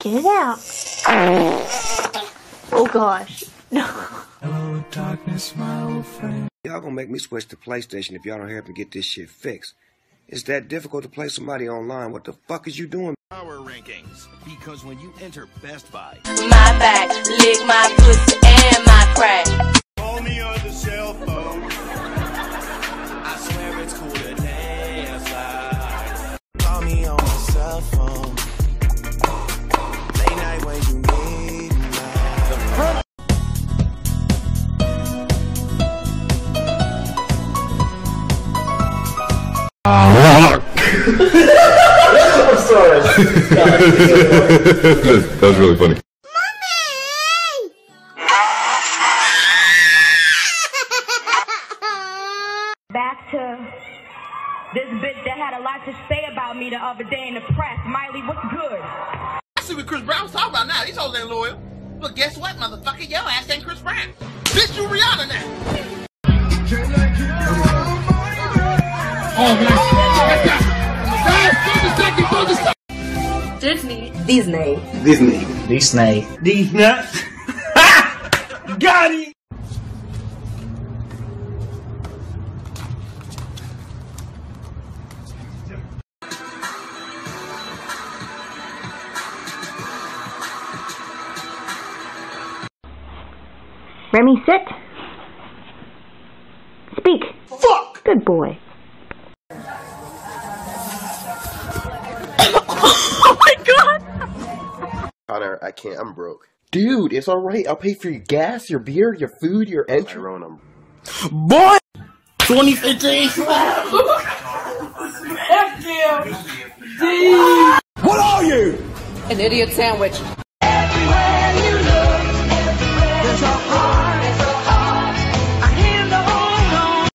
Get it out. Oh gosh. No. Hello, darkness, my old friend. Y'all gonna make me switch to PlayStation if y'all don't help me get this shit fixed. It's that difficult to play somebody online. What the fuck is you doing? Power rankings. Because when you enter Best Buy, my back, lick my pussy and my crack. Call me on the cell phone. I swear it's cool to dance like. Call me on my cell phone. I'm sorry. That was really funny. Mommy! Back to this bitch that had a lot to say about me the other day in the press. Miley, what's good? I see what Chris Brown's talking about now. These hoes ain't loyal. But guess what, motherfucker? Your ass ain't Chris Brown. Bitch, you Rihanna now. Can I get oh, man. Oh! Disney. Got it. Remy, sit. Speak. Fuck. Good boy. Connor, I can't. I'm broke. Dude, it's alright. I'll pay for your gas, your beer, your food, your entry. Boy! 2015! Fuck you! What are you? An idiot sandwich.